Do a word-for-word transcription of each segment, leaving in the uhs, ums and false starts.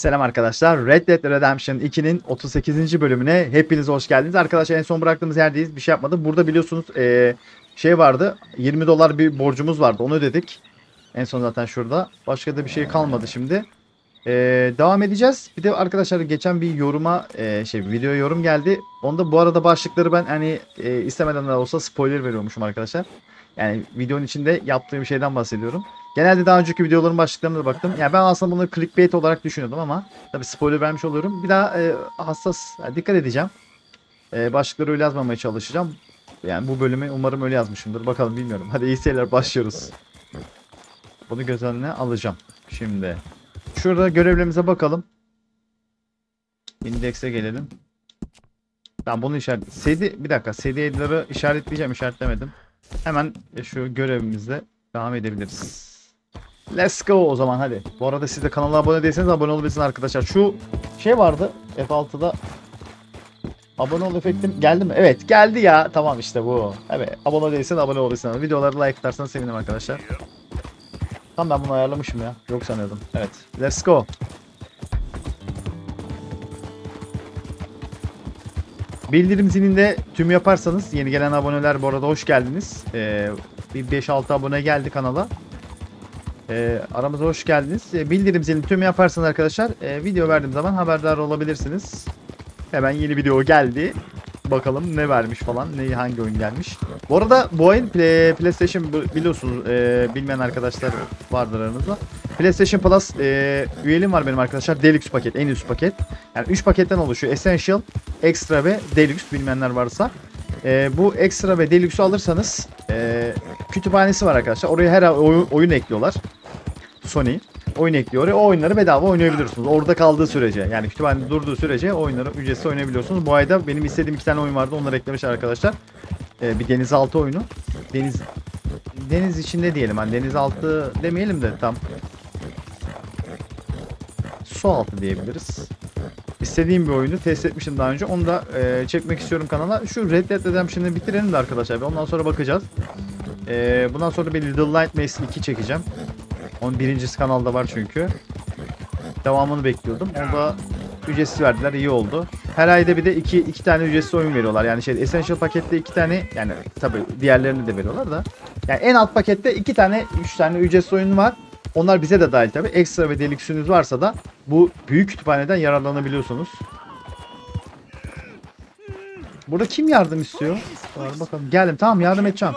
Selam arkadaşlar. Red Dead Redemption iki'nin otuz sekizinci bölümüne hepiniz hoş geldiniz. Arkadaşlar en son bıraktığımız yerdeyiz. Bir şey yapmadık. Burada biliyorsunuz ee, şey vardı. yirmi dolar bir borcumuz vardı. Onu ödedik. En son zaten şurada. Başka da bir şey kalmadı şimdi. E, devam edeceğiz. Bir de arkadaşlar geçen bir yoruma e, şey video yorum geldi. Onda bu arada başlıkları ben hani e, istemeden de olsa spoiler veriyormuşum arkadaşlar. Yani videonun içinde yaptığım şeyden bahsediyorum. Genelde daha önceki videoların başlıklarına da baktım. Yani ben aslında bunu clickbait olarak düşünüyordum ama tabii spoiler vermiş oluyorum. Bir daha e, hassas, yani dikkat edeceğim. E, başlıkları öyle yazmamaya çalışacağım. Yani bu bölümü umarım öyle yazmışımdır. Bakalım, bilmiyorum. Hadi iyi seyirler, başlıyoruz. Bunu göz önüne alacağım. Şimdi şurada görevlerimize bakalım. İndekse gelelim. Ben bunu işaret... Sadie... Bir dakika. Sadie Elder'ı işaretleyeceğim. İşaretlemedim. Hemen şu görevimizde devam edebiliriz. Let's go o zaman, hadi. Bu arada siz de kanala abone değilseniz abone olabilirsiniz arkadaşlar. Şu şey vardı F altı'da. Abone ol efektim geldi mi? Evet geldi ya. Tamam işte bu. Evet, abone değilseniz abone olabilirsiniz. Videoları like atarsanız sevinirim arkadaşlar. Tam ben bunu ayarlamışım ya. Yok sanıyordum. Evet. Let's go. Bildirim zilinde tüm yaparsanız, yeni gelen aboneler bu arada hoş geldiniz. Ee, bir beş altı abone geldi kanala. E, aramıza hoş geldiniz. E, bildirim zilini tüm yaparsanız arkadaşlar e, video verdiğim zaman haberdar olabilirsiniz. Hemen yeni video geldi. Bakalım ne vermiş falan. Ne, hangi oyun gelmiş. Bu arada bu oyun play, PlayStation biliyorsunuz. E, bilmeyen arkadaşlar vardır aranızda. PlayStation Plus e, üyeliğim var benim arkadaşlar. Deluxe paket. En üst paket. Yani üç paketten oluşuyor. Essential, Extra ve Deluxe, bilmeyenler varsa. E, bu Extra ve Deluxe'u alırsanız e, kütüphanesi var arkadaşlar. Oraya her oyun, oyun ekliyorlar. Sony oyun ekliyor. O oyunları bedava oynayabiliyorsunuz. Orada kaldığı sürece, yani kütüphanede durduğu sürece oyunları ücretsiz oynayabiliyorsunuz. Bu ayda benim istediğim iki tane oyun vardı. Onları eklemişler arkadaşlar. Ee, bir denizaltı oyunu. Deniz deniz içinde diyelim. Hani denizaltı demeyelim de tam su altı diyebiliriz. İstediğim bir oyunu test etmiştim daha önce. Onu da e, çekmek istiyorum kanala. Şu Red Dead Redemption'ı bitirelim de arkadaşlar. Ondan sonra bakacağız. E, bundan sonra bir Little Light Maze iki çekeceğim. Onun birincisi kanalda var çünkü. Devamını bekliyordum. Onu da ücretsiz verdiler. İyi oldu. Her ayda bir de iki, iki tane ücretsiz oyun veriyorlar. Yani şey Essential pakette iki tane, yani tabii diğerlerini de veriyorlar da. Yani en alt pakette iki tane, üç tane ücretsiz oyun var. Onlar bize de dahil tabii. Extra ve Deluxe'ünüz varsa da bu büyük kütüphaneden yararlanabiliyorsunuz. Burada kim yardım istiyor? Bakalım. Geldim. Tamam, yardım edeceğim.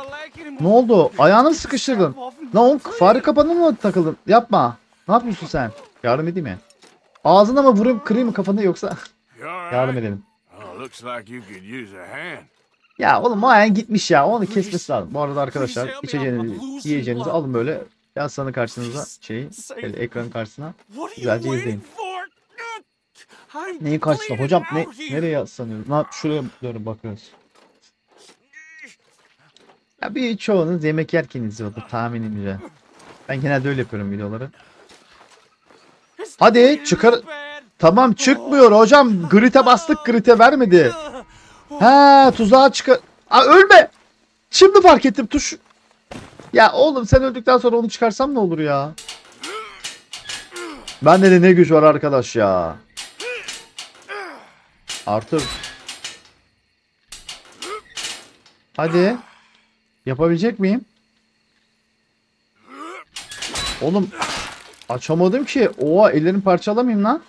Ne oldu? Ayağını sıkıştırdın. Lan fare kapanına mı takıldın? Yapma. Ne yapıyorsun sen? Yardım edeyim yani. Ağzına mı vurup kırayım mı kafanı, yoksa? Yardım edelim. Ya oğlum o ayağın gitmiş ya. Onu kesmesi lazım. Bu arada arkadaşlar içeceğinizi, yiyeceğinizi alın böyle. Yaslanın karşınıza, şey, ekranın karşısına. Güzelce izleyin. Neyin karşısına? Hocam ne, nereye yaslanıyorum? Lan şuraya doğru bakıyoruz. Ya bir çoğunuz yemek yerken izliyordu tahminimce. Ben genelde öyle yapıyorum videoları. Hadi çıkar. Tamam çıkmıyor hocam. Grid'e bastık, grid'e vermedi. Ha, tuzağa çıkar. Aa, ölme. Şimdi fark ettim tuş. Ya oğlum sen öldükten sonra onu çıkarsam ne olur ya. Bende de ne güç var arkadaş ya. Arthur. Hadi. Yapabilecek miyim? Oğlum açamadım ki. Oha, ellerimi parçalamayayım lan.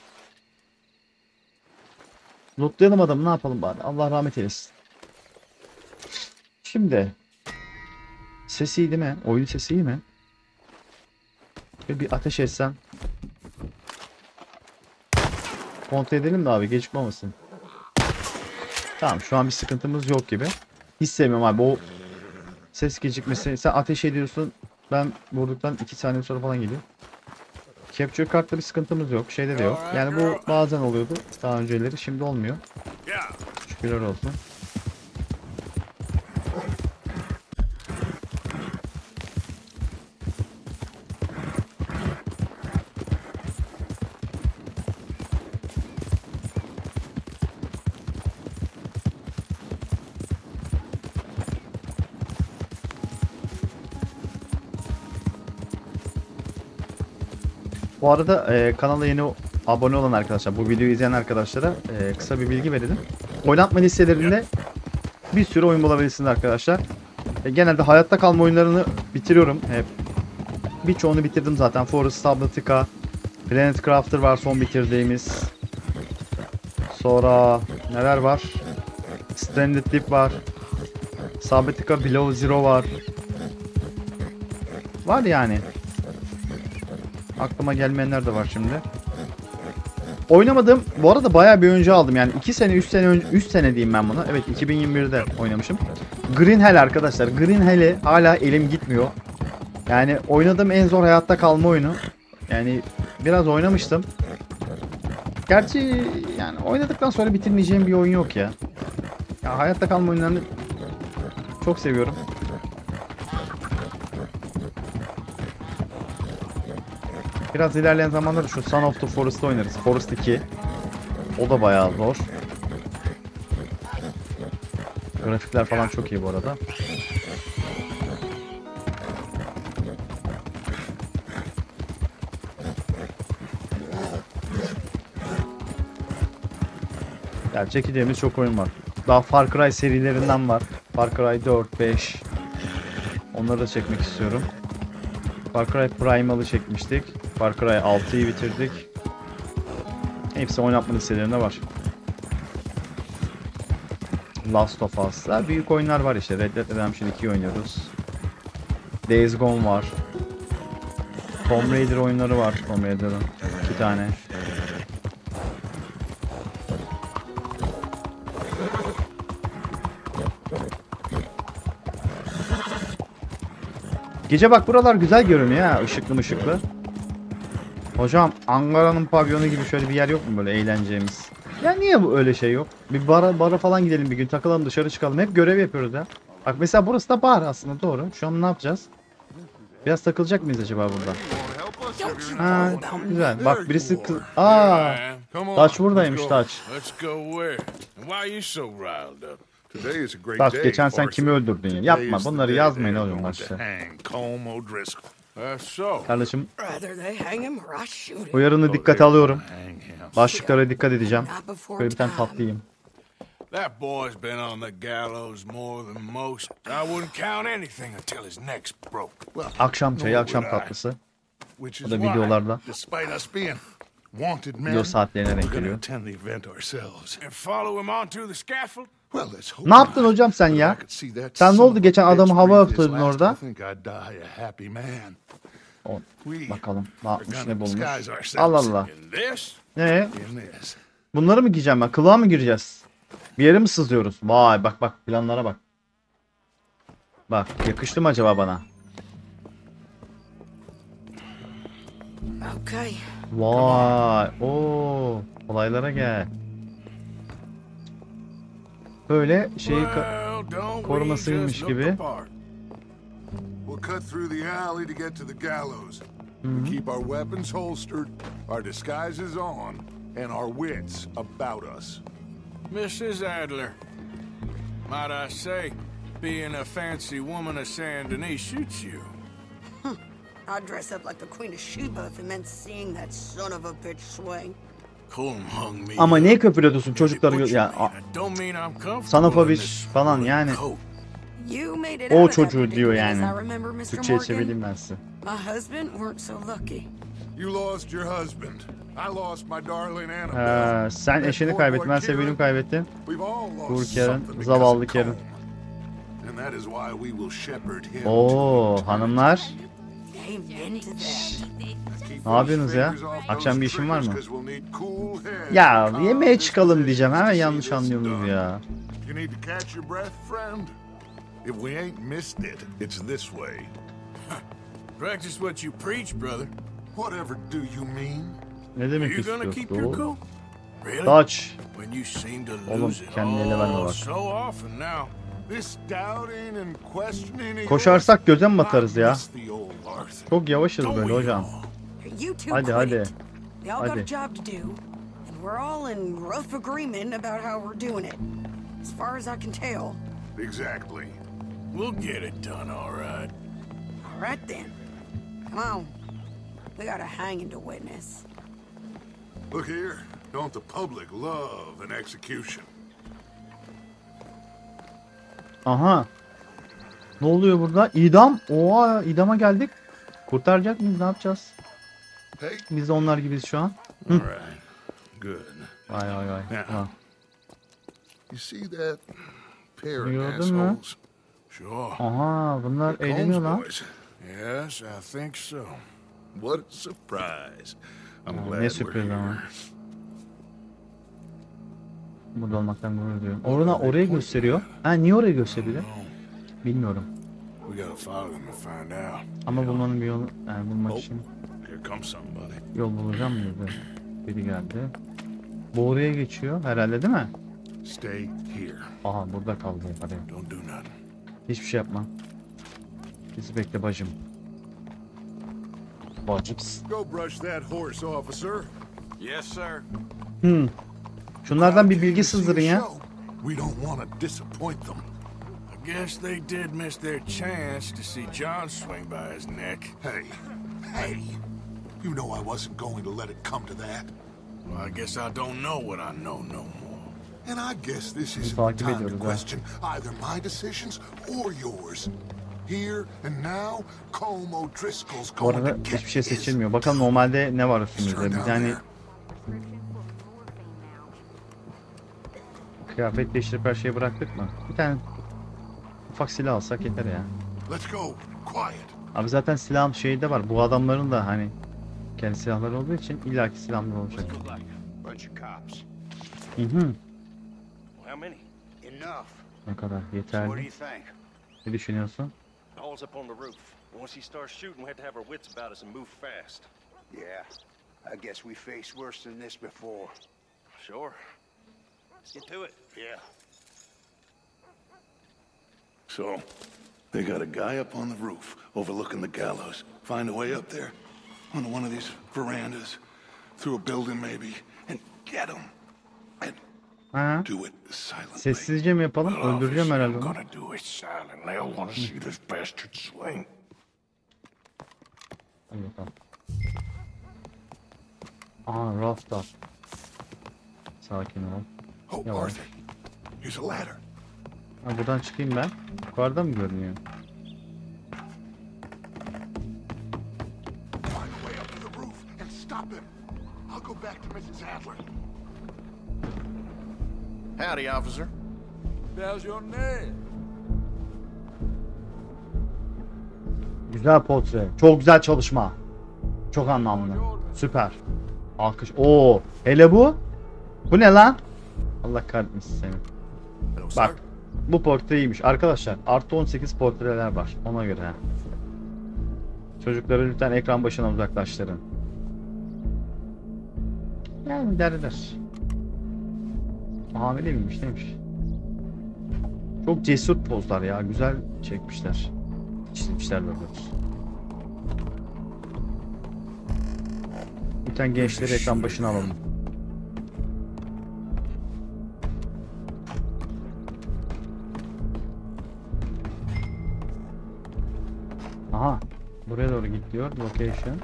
Lootlayalım adamı, ne yapalım bari. Allah rahmet eylesin. Şimdi. Sesi iyi değil mi? Oyun sesi iyi mi? Şöyle bir ateş etsem. Kontrol edelim de abi, gecikmemesin. Tamam, şu an bir sıkıntımız yok gibi. Hiç sevmiyorum abi o ses gecikmesi. Sen ateş ediyorsun. Ben vurduktan iki saniye sonra falan geliyor. Capture kartta bir sıkıntımız yok. Şeyde de yok. Yani bu bazen oluyordu daha önceleri. Şimdi olmuyor. Şükürler olsun. Bu arada e, kanala yeni abone olan arkadaşlar, bu videoyu izleyen arkadaşlara e, kısa bir bilgi verelim. Oynatma listelerinde bir sürü oyun bulabilirsiniz arkadaşlar. E, genelde hayatta kalma oyunlarını bitiriyorum hep. Birçoğunu bitirdim zaten. Forest, Sablatica, Planet Crafter var son bitirdiğimiz. Sonra neler var? Stranded Deep var. Sablatica Below Zero var. Var yani. Aklıma gelmeyenler de var şimdi. Oynamadığım, bu arada bayağı bir önce aldım yani iki sene üç sene önce, üç sene diyeyim ben buna. Evet, iki bin yirmi bir'de oynamışım. Green Hell arkadaşlar. Green Hell'e hala elim gitmiyor. Yani oynadığım en zor hayatta kalma oyunu. Yani biraz oynamıştım. Gerçi yani oynadıktan sonra bitirmeyeceğim bir oyun yok ya. Ya hayatta kalma oyunlarını çok seviyorum. Biraz ilerleyen zamanlarda şu Son of the Forest'ı oynarız. Forest iki. O da bayağı zor. Grafikler falan çok iyi bu arada. Yani çekeceğimiz çok oyun var. Daha Far Cry serilerinden var. Far Cry dört, beş. Onları da çekmek istiyorum. Far Cry Primal'ı çekmiştik. Far Cry altı'yı bitirdik. Hepsi oynatma listelerinde var. Last of Us'lar. Büyük oyunlar var işte. Red Dead Redemption iki'yi oynuyoruz. Days Gone var. Tomb Raider oyunları var. Tomb Raider'ın iki tane. Gece bak buralar güzel görünüyor ya, ışıklı ışıklı. Hocam Ankara'nın pavyonu gibi şöyle bir yer yok mu böyle eğleneceğimiz? Ya niye bu öyle şey yok? Bir bara, bara falan gidelim bir gün, takılalım, dışarı çıkalım, hep görev yapıyoruz ya. Bak mesela burası da bar aslında, doğru. Şu an ne yapacağız? Biraz takılacak mıyız acaba burada? Ha, güzel. Bak birisi kız... Aaa! Dutch buradaymış, Dutch. Bak geçen sen kimi öldürdün ya? Yapma, bunları yazmayın oğlum başta. Kardeşim, uyarını dikkate alıyorum. Başlıklara dikkat edeceğim. Böyle bir tane tatlıyım. Akşam çayı, akşam tatlısı. Bu da videolarda. Video saatlerine renk geliyor. Ne yaptın hocam sen ya? Sen ne oldu geçen adamı hava atıyordun orada? O, bakalım ne yapmış, ne bulmuş. Allah Allah. Ne? Bunları mı giyeceğim ben? Kılığa mı gireceğiz? Bir yere mi sızıyoruz? Vay bak bak, planlara bak. Bak yakıştı mı acaba bana? Vay ooo, olaylara gel. Böyle şeyi korumasıymış gibi. missus Adler. Might I say, being a fancy woman of Sand Denis suits you. I'd dress up like the Queen of Sheba if it meant seeing that son of a bitch swing. Ama niye köpürüyorsun çocukları ya, sanofobiş falan yani. O çocuğu diyor yani. Türkçe'ye çevireyim ben size. Ee, sen eşini kaybetmezse benim kaybettim. Dur Karen, zavallı Karen. Oo hanımlar. Ne yapıyorsunuz ya? Akşam bir işin var mı? Ya yemeğe çıkalım diyeceğim. Hemen yanlış anlıyorsunuz ya. Ne demek istiyorsun? Dutch. Oğlum kendine ele verme bak. Koşarsak göze mi batarız ya? Çok yavaşız böyle hocam. Hadi hadi. Hadi. We got a hanging to witness. Look here. Don't the public love an execution? Aha. Ne oluyor burada? İdam. Oha, idama geldik. Kurtaracak mıyız? Ne yapacağız? Biz de onlar gibiyiz şu an. Hı. Vay vay vay. Ha. Gördün mü? Aha, bunlar eğleniyor lan. Yes, I think so. What a surprise. I'm glad we're here. Burada olmaktan gurur duyuyorum. Orada orayı gösteriyor. Ha, niye orayı gösteriyor? Bilmiyorum. Ama bulmanın bir yolu, yani bulmak için yol bulacağım mıydı? Biri geldi. Bu oraya geçiyor herhalde, değil mi? Aha, burada kaldı. Hadi. Hiçbir şey yapma. Bizi bekle bacım. Bacım. Hmm. Şunlardan bir bilgi sızdırın ya. Guess they did miss their chance to see John swing by his neck. Hey, hey, you know I wasn't going to let it come to that. Well, I guess I don't know what I know no more. And I guess this is the time to question either my decisions or yours. Here and now, Colm O'Driscoll's going to get his. Seçilmiyor. Bakalım normalde ne var üstümüzde? Bir tane kıyafet değiştirip her şeyi bıraktık mı? Bir tane ufak silah alsak yeter ya. Abi zaten silah şeyi de var. Bu adamların da hani kendi silahları olduğu için illaki silahları olacak. Hı hı. Ne kadar? Yeterli. Ne düşünüyorsun? So, they got a guy up on the roof, overlooking the gallows. Find a way up there, on one of these verandas, through a building maybe, and get him. And ha. Do it silently. Sessizce mi yapalım? Öldüreceğim herhalde. Gonna do it silently. I want to see this bastard swing. Aa, rafta. Sakin ol. Oh, yavaş. Arthur, use a ladder. Ha, buradan çıkayım ben. Yukarıda mı görünüyor? Howdy, officer. How's your name? Güzel portre. Çok güzel çalışma. Çok anlamlı. Süper. Alkış. Oo, hele bu. Bu ne lan? Allah kahretmesin seni. Bak. Bu portreymiş arkadaşlar. Artı on sekiz portreler var. Ona göre. Çocukları lütfen ekran başına uzaklaştırın. Yani derler. Hamile miymiş neymiş? Çok cesur pozlar ya. Güzel çekmişler. Çizmişler böyle. Lütfen gençleri ekran başına alalım. Aha, buraya doğru git diyor. Location.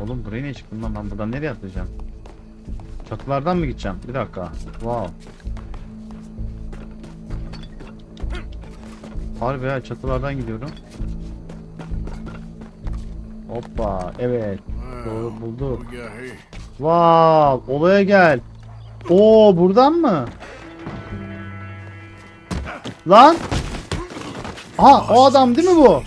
Oğlum buraya ne çıktım lan? Ben buradan nereye atlayacağım? Çatılardan mı gideceğim? Bir dakika. Wow. Harbi ya, çatılardan gidiyorum. Hoppa. Evet. Doğru bulduk. Wow. Olaya gel. Oo, buradan mı? Lan. Ha, o adam değil mi bu?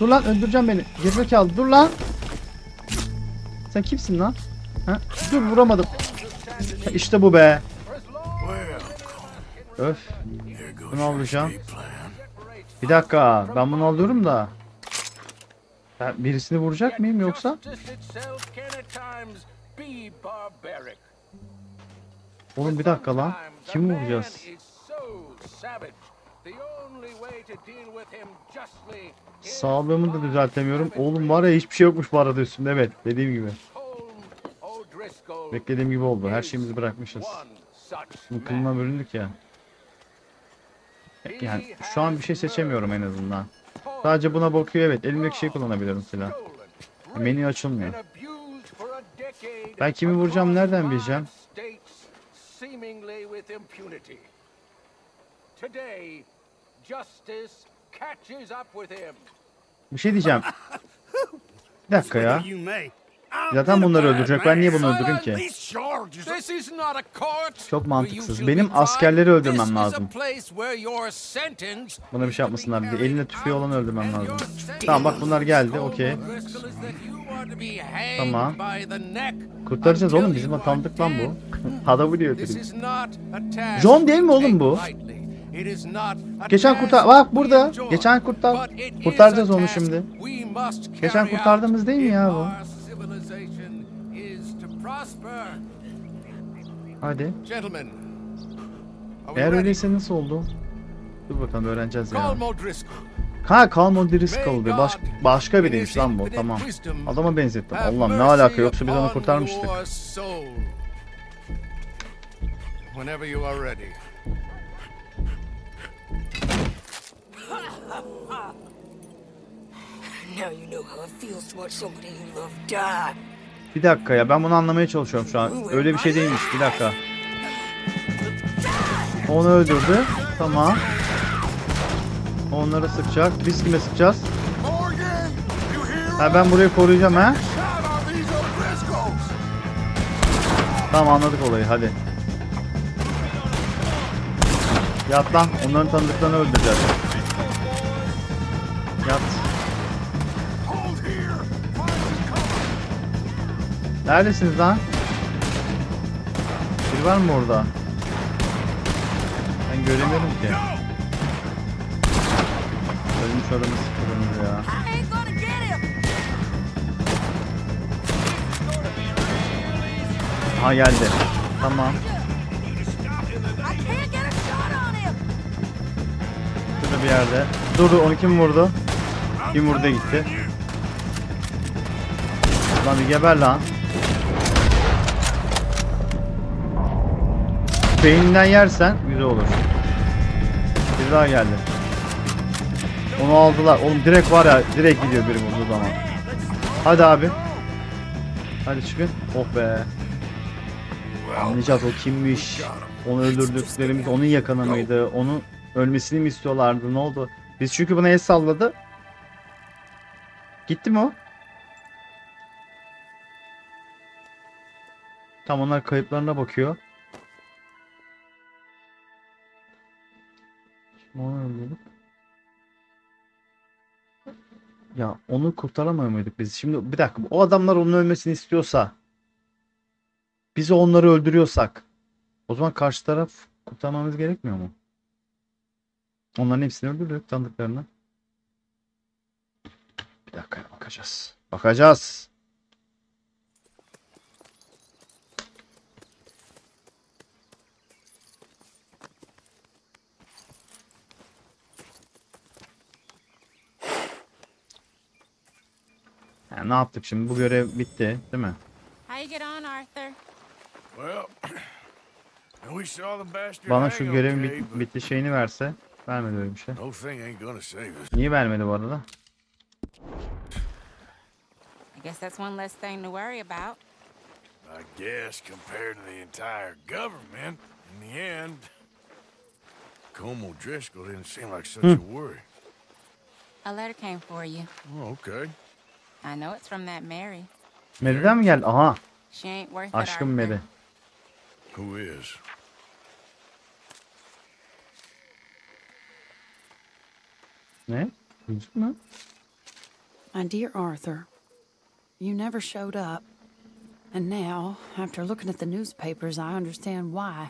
Dur lan, öldüreceğim beni. Gerizekalı, dur lan. Sen kimsin lan? Ha? Dur, vuramadım. Ha, işte bu be. Öf. Bunu alacağım. Bir dakika, ben bunu alıyorum da. Ben birisini vuracak mıyım yoksa? Oğlum bir dakika lan. Kimi vuracağız? Sağlığımı da düzeltemiyorum. Oğlum var ya, hiçbir şey yokmuş bu arada üstümde. Evet, dediğim gibi. Beklediğim gibi oldu. Her şeyimizi bırakmışız. Kılına büründük ya. Yani şu an bir şey seçemiyorum en azından. Sadece buna bakıyor, evet. Elimdeki şey kullanabilirim silah. Menü açılmıyor. Ben kimi vuracağım nereden bileceğim? Bir şey diyeceğim. Bir dakika ya. Zaten bunları öldürecek. Ben niye bunu öldüreyim ki? Çok mantıksız. Benim askerleri öldürmem lazım. Buna bir şey yapmasınlar bir de. Eline tüfeği olanı öldürmem lazım. Tamam bak bunlar geldi. Okey. Tamam. Kurtaracağız oğlum. Bizim atandık lan bu. Adamı diyor. John değil mi oğlum bu? Geçen kurtar... Bak burada. Geçen kurtar... Kurtaracağız onu şimdi. Geçen kurtardığımız değil mi ya bu? Hadi. Eğer öyleyse nasıl oldu? Dur bakalım öğreneceğiz ya. Ha, Kalmodrisk oldu. Baş, başka biriymiş lan bu. Tamam. Adama benzettim. Allah'ım ne alaka, yoksa biz onu kurtarmıştık. Bir dakika ya, ben bunu anlamaya çalışıyorum şu an. Öyle bir şey değilmiş. Bir dakika. Onu öldürdü. Tamam. Onlara sıkacak. Biz kime sıkacağız? Ha, ben burayı koruyacağım ha. Tamam anladık olayı, hadi. Yat lan. Onların tanıdıklarını öldüreceğiz. Yat. Neredesiniz lan? Bir var mı orada? Ben göremiyorum ki. Ölmüş adamı sıkılır ya. Aha geldi. Tamam. Şurada bir yerde. Dur dur, onu kim vurdu? Kim vurdu gitti? Lan bir geber lan. Beyninden yersen güzel olur. Bir daha geldi. Onu aldılar. Oğlum direkt var ya, direkt gidiyor biri vurduğu zaman. Hadi abi. Hadi çıkın. Oh be. Anlayacağız o kimmiş. Onu öldürdüklerimiz onun yakını mıydı? Onun ölmesini mi istiyorlardı? Ne oldu? Biz çünkü buna el salladı. Gitti mi o? Tam onlar kayıplarına bakıyor. Ya onu kurtaramıyor muyduk biz? Şimdi bir dakika, o adamlar onun ölmesini istiyorsa, biz onları öldürüyorsak, o zaman karşı taraf kurtarmamız gerekmiyor mu? Onların hepsini öldürdük, tanıdıklarını. Bir dakika bakacağız. Bakacağız. Yani ne yaptık şimdi? Bu görev bitti, değil mi? Bana şu görevin bit bitti şeyini verse, vermedi öyle bir şey. Niye vermedi bu arada? Hı. I know it's from that Mary. Mary'den mi geldi? Aha. Aşkım Mary. Who is? Ne? Müzik mi? My dear Arthur, you never showed up. And now, after looking at the newspapers, I understand why.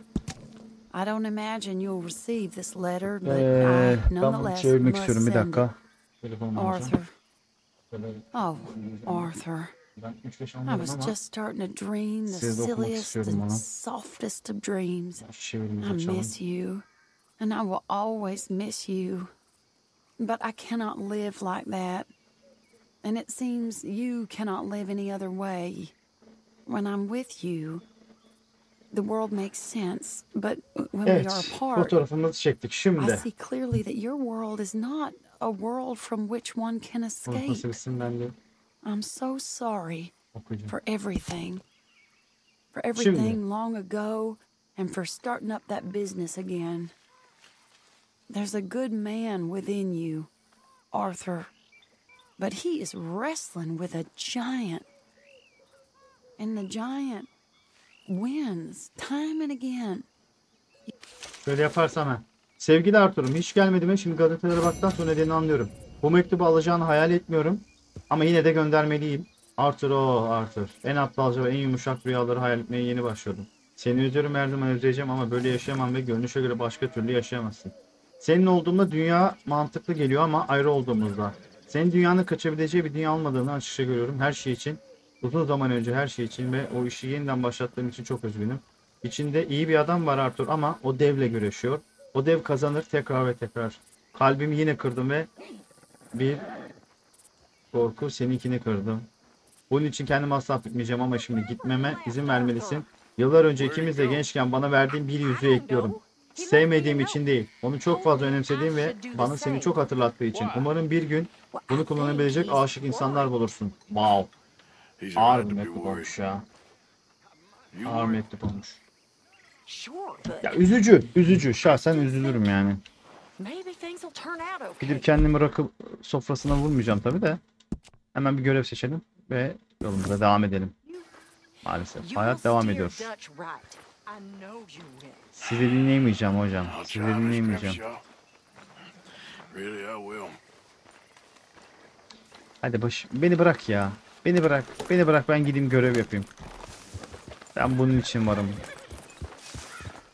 I don't imagine you'll receive this letter, but I nonetheless must send it. Arthur. Oh, Arthur, I was just starting to dream the silliest and softest of dreams. I miss you, and I will always miss you. But I cannot live like that, and it seems you cannot live any other way. When I'm with you, the world makes sense, but when evet, we are apart, fotoğrafımızı çektik şimdi. I see clearly that your world is not a world from which one can escape. I'm so sorry for everything. For everything şimdi. long ago and for starting up that business again. There's a good man within you, Arthur, but he is wrestling with a giant. And the giant wins time and again. Böyle yaparsam ha. Sevgili Arthur'um, hiç gelmedim. Şimdi gazetelere baktıktan sonra nedenini anlıyorum. Bu mektubu alacağını hayal etmiyorum. Ama yine de göndermeliyim. Arthur o Arthur. En aptalca ve en yumuşak rüyaları hayal etmeye yeni başladım. Seni özlüyorum, her zaman özleyeceğim ama böyle yaşayamam ve görünüşe göre başka türlü yaşayamazsın. Senin olduğunda dünya mantıklı geliyor ama ayrı olduğumuzda. Senin dünyanın kaçabileceği bir dünya olmadığını açıkça görüyorum. Her şey için, uzun zaman önce her şey için ve o işi yeniden başlattığım için çok üzgünüm. İçinde iyi bir adam var Arthur ama o devle güreşiyor. O dev kazanır tekrar ve tekrar. Kalbimi yine kırdım ve bir korku seninkini kırdım. Bunun için kendimi asla affetmeyeceğim ama şimdi gitmeme izin vermelisin. Yıllar önce ikimiz de gençken bana verdiğin bir yüzüğü ekliyorum. Sevmediğim için değil, onu çok fazla önemsediğim ve bana seni çok hatırlattığı için. Umarım bir gün bunu kullanabilecek aşık insanlar bulursun. Wow. Ağır bir mektup olmuş ya. Ağır mektup olmuş. Ya üzücü, üzücü. Şahsen üzülürüm yani. Gidip kendimi rakı sofrasına vurmayacağım tabi de. Hemen bir görev seçelim ve yolumuza devam edelim. Maalesef hayat devam ediyor. Sizi dinleyemeyeceğim hocam. Sizi dinleyemeyeceğim. Hadi baş, beni bırak ya. Beni bırak. Beni bırak, ben gideyim görev yapayım. Ben bunun için varım.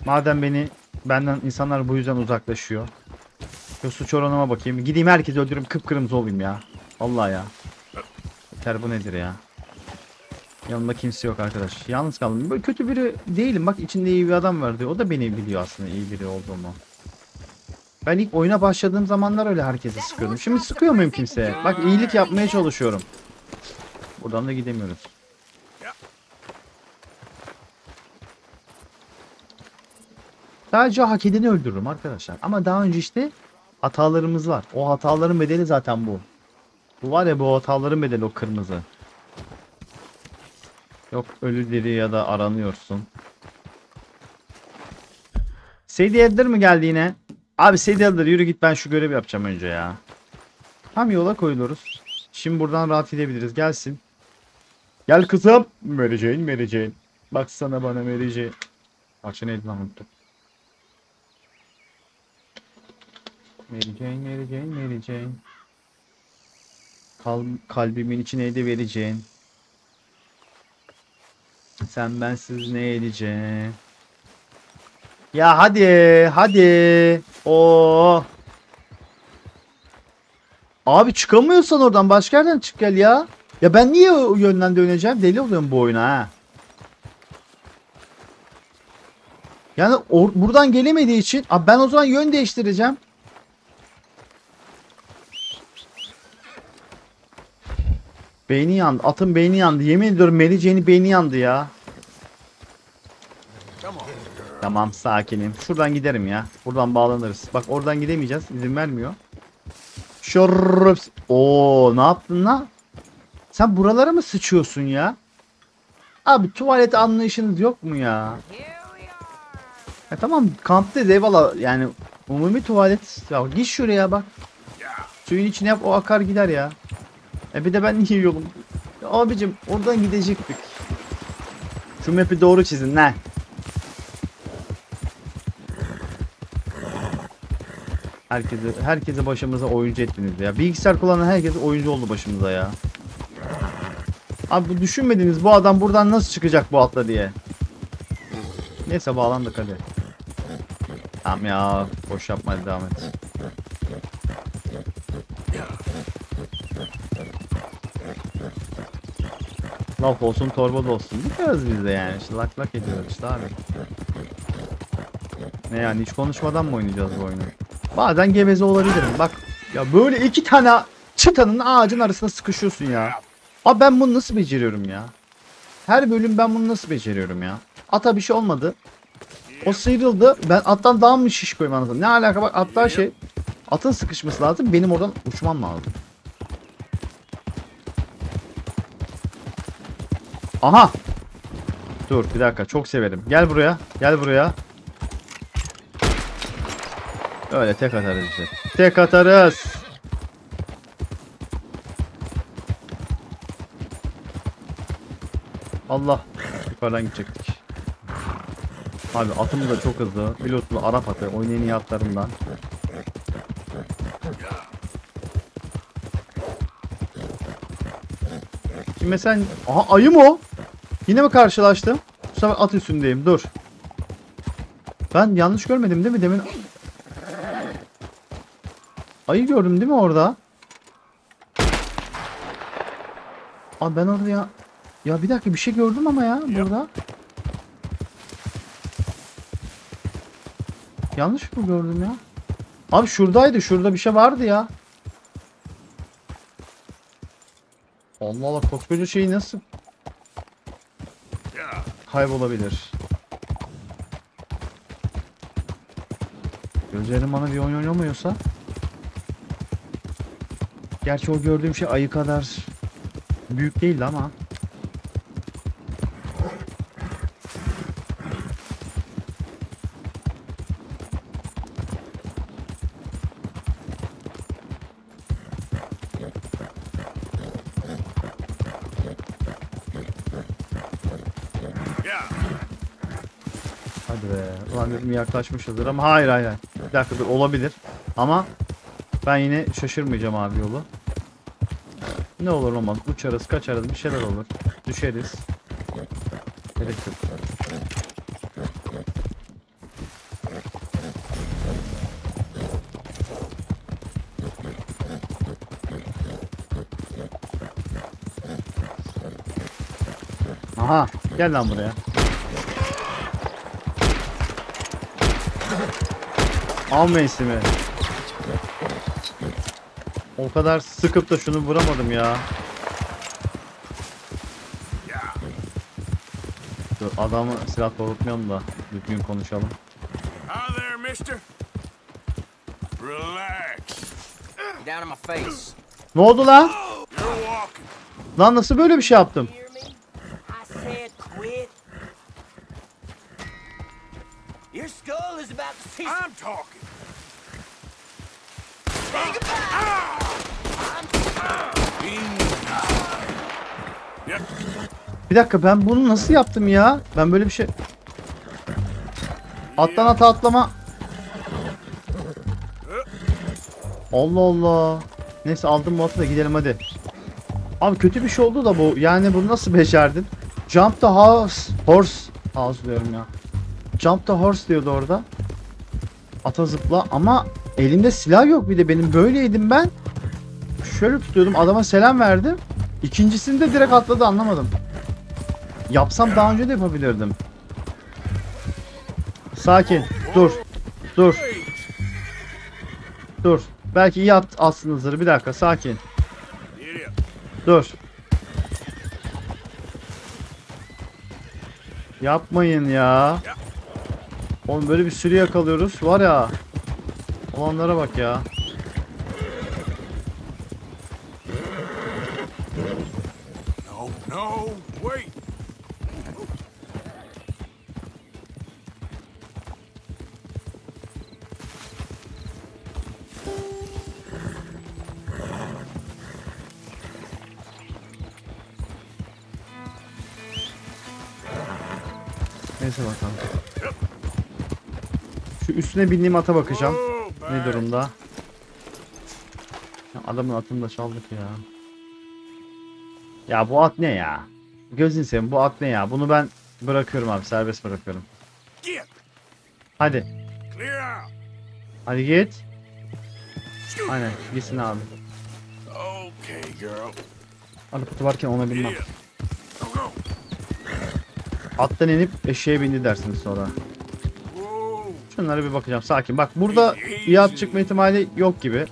Madem beni benden insanlar bu yüzden uzaklaşıyor. Şu suç oranıma bakayım. Gideyim herkesi öldürürüm, kıpkırmızı olayım ya. Allah ya. Yeter, bu nedir ya? Yanımda kimse yok arkadaş. Yalnız kaldım. Böyle kötü biri değilim. Bak içinde iyi bir adam var diyor. O da beni biliyor aslında iyi biri olduğumu. Ben ilk oyuna başladığım zamanlar öyle herkese sıkıyordum. Şimdi sıkıyor muyum kimseye? Bak iyilik yapmaya çalışıyorum. Buradan da gidemiyoruz. Sadece hak edeni öldürürüm arkadaşlar. Ama daha önce işte hatalarımız var. O hataların bedeli zaten bu. Bu var ya, bu hataların bedeli o kırmızı. Yok ölü diri ya da aranıyorsun. Sadie Elder mi geldi yine? Abi Sadie Elder yürü git, ben şu görevi yapacağım önce ya. Tam yola koyuluruz. Şimdi buradan rahat edebiliriz, gelsin. Gel kızım. Mary Jane, Mary Jane. Baksana bana Mary Jane. Akşam neydi lan unuttum. Mary Jane, Mary Jane, Mary Jane. Kal kalbimin içi neydi vereceğin. Sen bensiz ne edeceğim? Ya hadi, hadi. Oo. Abi çıkamıyorsan oradan başka yerden çık gel ya. Ya ben niye o yönden döneceğim? Deli oluyorum bu oyuna ha. Yani buradan gelemediği için abi ben o zaman yön değiştireceğim. Beyni yandı. Atın beyni yandı. Yemin ediyorum Mary Jane'in beyni yandı ya. Tamam sakinim. Şuradan giderim ya. Buradan bağlanırız. Bak oradan gidemeyeceğiz. İzin vermiyor. Şurrups. Oo, ne yaptın lan? Sen buralara mı sıçıyorsun ya? Abi tuvalet anlayışınız yok mu ya? Ya tamam kamptayız eyvallah. Yani umumi tuvalet. Ya git şuraya bak. Suyun içine yap, o akar gider ya. E bir de ben niye yolum? Ya abicim oradan gidecektik. Şu map'i doğru çizin lan. Herkese, herkese başımıza oyuncu ettiniz ya. Bilgisayar kullanan herkes oyuncu oldu başımıza ya. Abi düşünmediniz bu adam buradan nasıl çıkacak bu atla diye. Neyse bağlandık hadi. Tamam ya boş yapma hadi devam et. Laf olsun torba da olsun. Bitiyoruz biz de yani. İşte lak lak ediyoruz işte abi. Ne yani hiç konuşmadan mı oynayacağız bu oyunu? Bazen geveze olabilirim. Bak ya böyle iki tane çıtanın ağacın arasına sıkışıyorsun ya. Abi ben bunu nasıl beceriyorum ya? Her bölüm ben bunu nasıl beceriyorum ya? Ata bir şey olmadı. O sıyrıldı. Ben attan daha mı şiş koyayım anladım. Ne alaka bak hatta şey. Atın sıkışması lazım. Benim oradan uçmam lazım. Aha. Dur bir dakika. Çok severim. Gel buraya. Gel buraya. Öyle tek atarız işte. Tek atarız. Allah. Yukarıdan gidecektik. Abi atımız da çok hızlı. Pilotlu Arap atı. Oynayan iyi atlarından. Şimdi mesela... Aha ayı mı o? Yine mi karşılaştım? Bu sefer at üstündeyim. Dur. Ben yanlış görmedim değil mi? Demin... Ayı gördüm değil mi orada? Abi ben orada ya... Ya bir dakika bir şey gördüm ama ya burada. Yanlış mı gördüm ya? Abi şuradaydı. Şurada bir şey vardı ya. Allah Allah. Koskoca şeyi nasıl... Kaybolabilir. Gözlerim bana bir oyun oynamıyorsa. Gerçi o gördüğüm şey ayı kadar büyük değildi ama. Yaklaşmışızdır ama hayır hayır. Bir dakika dur, olabilir ama ben yine şaşırmayacağım abi yolu. Ne olur olmaz, uçarız kaçarız bir şeyler olur, düşeriz. Evet. Aha gel lan buraya. Al mevsimi. O kadar sıkıp da şunu vuramadım ya. Dur adamı silah doğrultmayalım da düzgün konuşalım. Ne oldu lan? Lan nasıl böyle bir şey yaptım? Bir dakika ben bunu nasıl yaptım ya? Ben böyle bir şey... Attan ata atlama. Allah Allah. Neyse aldım bu atı da gidelim hadi. Abi kötü bir şey oldu da bu. Yani bunu nasıl becerdin? Jump the house. Horse. House diyorum ya. Jump the horse diyordu orada. Ata zıpla ama elimde silah yok bir de benim. Böyleydim ben. Şöyle tutuyordum, adama selam verdim. İkincisini de direkt atladı, anlamadım. Yapsam daha önce de yapabilirdim. Sakin. Dur. Dur. Dur. Belki iyi at aslınızdır. Bir dakika sakin. Dur. Yapmayın ya. Oğlum böyle bir sürü yakalıyoruz. Var ya. Olanlara bak ya. Neyse bakalım. Şu üstüne bindiğim ata bakacağım. Ne durumda? Ya adamın atını da çaldık ya. Ya bu at ne ya? Gözün seveyim bu at ne ya? Bunu ben bırakıyorum abi, serbest bırakıyorum. Hadi. Hadi git. Aynen gitsin abi. Abi kutu varken ona binmem. Attan inip eşeğe bindi dersiniz sonra. Şunlara bir bakacağım sakin. Bak burada iyi at çıkma ihtimali yok gibi.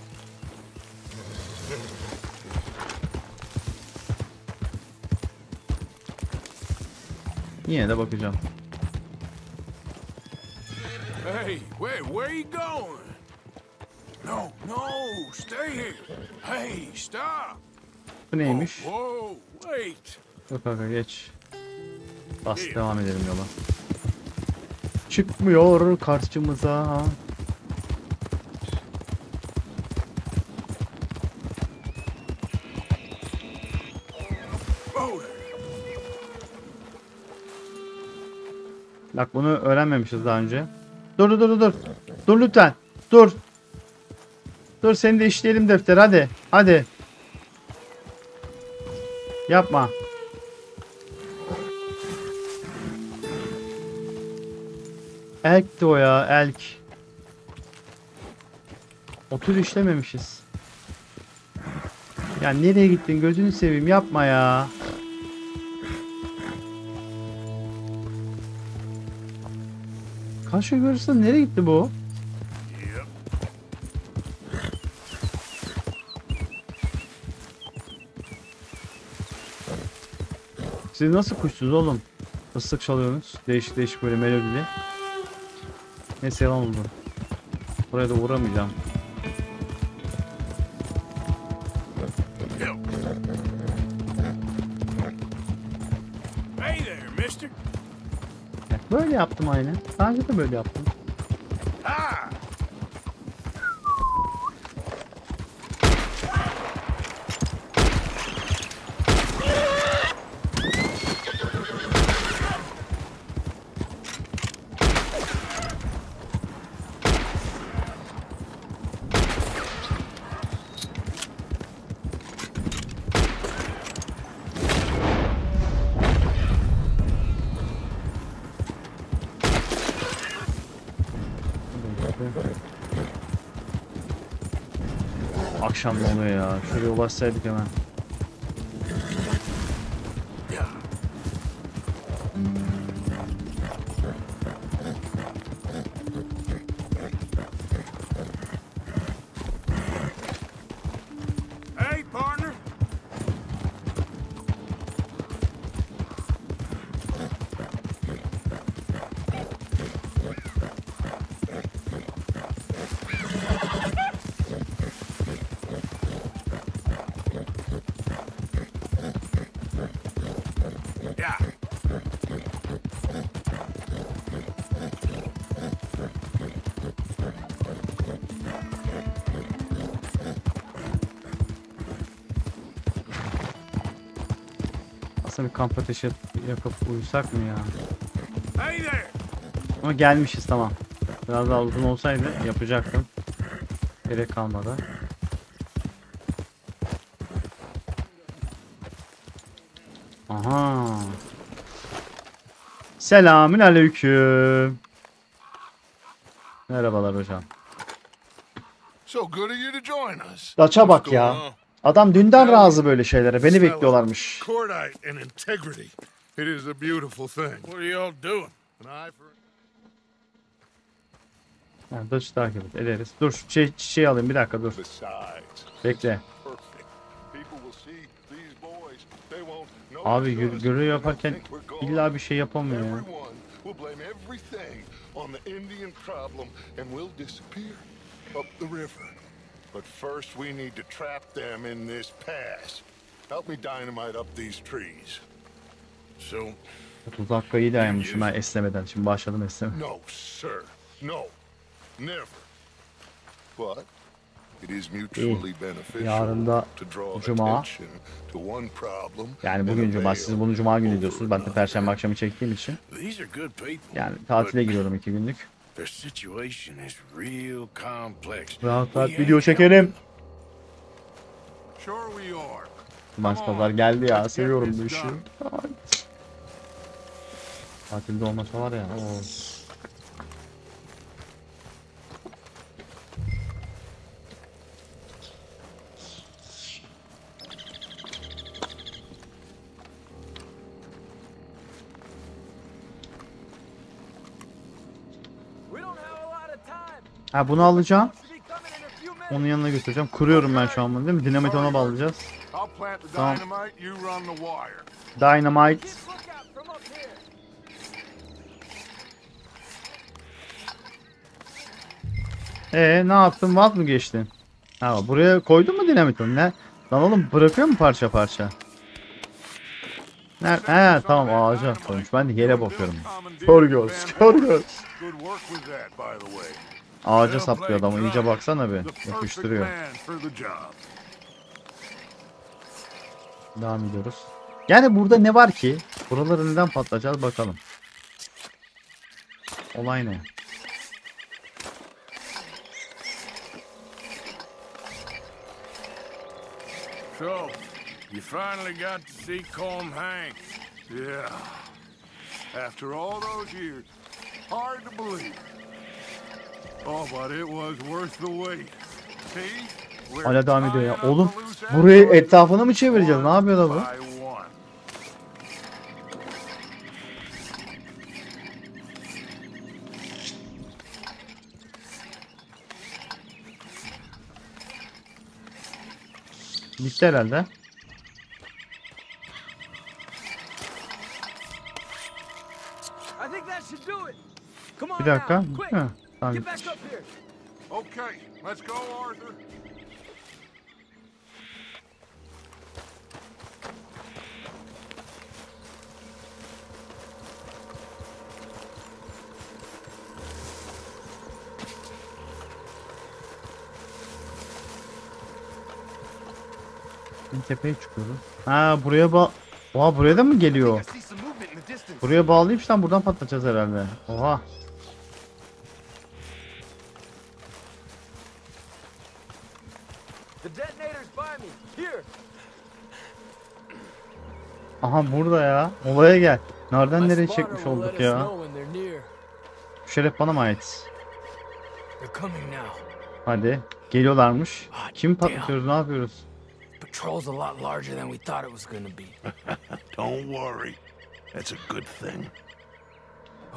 Yine de bakacağım. Hey, wait, where you going? No, no, stay here. Hey, stop. Bu neymiş? Oh, oh, wait. Yok kanka geç. Bas yeah. Devam edelim yola. Çıkmıyor karşımıza. Bak bunu öğrenmemişiz daha önce. Dur dur dur dur. Dur lütfen. Dur. Dur seni de işleyelim defter hadi. Hadi. Yapma. Elkti o ya elk. Otur işlememişiz. Ya nereye gittin gözünü seveyim yapma ya. Kaşığı görürsen nereye gitti bu? Siz nasıl kuşsunuz oğlum? Islık çalıyorsunuz. Değişik değişik böyle melodili. Neyse yalan oldu. Buraya da uğramayacağım. Böyle yaptım aynen. Daha önce de böyle yaptım. Akşam da oluyor ya. Şuraya ulaşsaydık hemen. Hey partner. Bir kamp ateşi yakıp uyusak mı ya? Ama gelmişiz tamam. Biraz daha uzun olsaydı yapacaktım. Gerek kalmadı. Aha. Selamün aleyküm. Merhabalar hocam. Dutch'a bak ya. Adam dünden razı böyle şeylere. Beni bekliyorlarmış. Yani Dutch'ı takip et, ederiz. Dur şu çiçeği, çiçeği alayım. Bir dakika dur. Bekle. Abi gö görev yaparken illa bir şey yapamıyor ya. But first we need to trap them in this pass. Help me dynamite up these trees. So tuzakla iyi dayanmışım ben esnemeden. Şimdi başladım esneme. No sir. No. Never. But it is mutually beneficial to draw attention to one problem. Yani bugün cuma, siz bunu cuma günü diyorsunuz. Ben de perşembe akşamı çektiğim için. Yani tatile giriyorum iki günlük. Rahat rahat video çekelim. Maç pazar geldi ya, seviyorum bu işi. Tatilde olmasa var ya. Oo. Ha bunu alacağım. Onun yanına götüreceğim. Kuruyorum ben şu an bunu değil mi? Dinamit ona bağlayacağız. Tamam. Dynamite. Ee, ne yaptın? Vaz mı geçtin? Ha, buraya koydun mu dinamit onu? Ne? Lan oğlum bırakıyor mu parça parça? Nerede? He tamam, ağaca koymuş. Ben de yere bakıyorum. Kör göz, kör göz. Ağaca saplıyor adamı. İyice baksana be. Yapıştırıyor. Devam ediyoruz. Yani burada ne var ki? Buraları neden patlatacağız bakalım. Olay ne? So, you finally got to see Colm Hanks. Yeah. After all those years, hard to believe. Oh, but it was worth the wait. See? Hala devam ediyor ya. Oğlum burayı etrafına mı çevireceğiz? Ne yapıyor da bu? Bitti herhalde. Bir dakika. Ha, tamam. Okay, let's go Arthur. Tepeye çıkıyoruz. Ha buraya ba... Oha buraya da mı geliyor? Buraya bağlayıp işte buradan patlatacağız herhalde. Oha. Aha burada ya. Olaya gel. Nereden nereye çekmiş olduk ya. Bu şeref bana mı ait? Hadi. Geliyorlarmış. Kim patlatıyoruz, ne yapıyoruz? Patrol's a lot larger than we thought it was going to be. Don't worry. That's a good thing.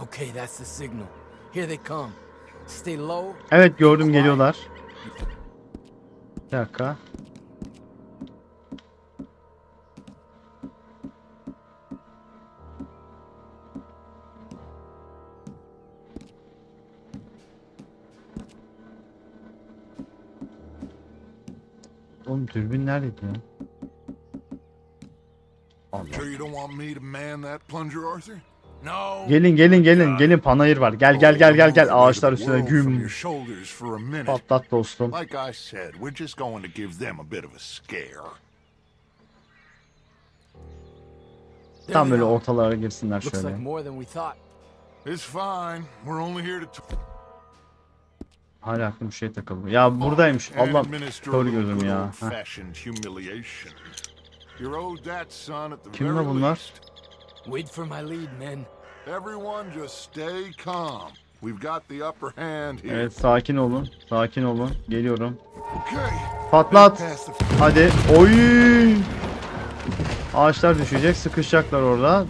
Okay, that's the signal. Here they come. Stay low. Evet gördüm, geliyorlar. Bir dakika. Oğlum dürbün neredeydi ya? Allah. Gelin gelin gelin gelin, panayır var. Gel gel gel gel gel, ağaçlar üstüne güm. Patlat dostum. Tam böyle ortalara girsinler şöyle. Hala aklım şey takıldı. Ya buradaymış. Allah kör gözüm ya. Kim ne bunlar? Wait for my lead, men. Everyone just stay calm. We've got the upper hand here. Evet, sakin olun. Sakin olun. Geliyorum. Patlat. Hadi. Oy! Ağaçlar düşecek, sıkışacaklar orada.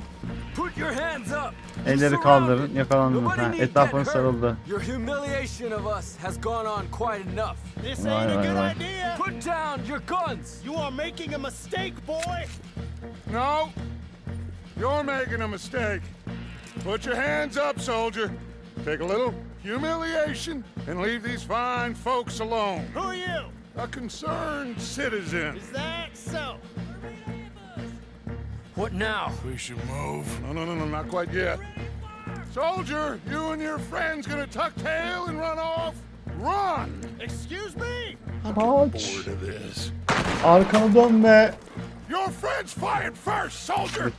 Elleri kaldırın, yakalanın. Ha, etrafını sarıldı. Vay vay vay. What now? We should move. No, no, no, no, not quite yet. Soldier, you and your friends gonna tuck tail and run off? Run! Excuse me? I'm bored of this. Arkamı dön be. Your friends fired first, soldier.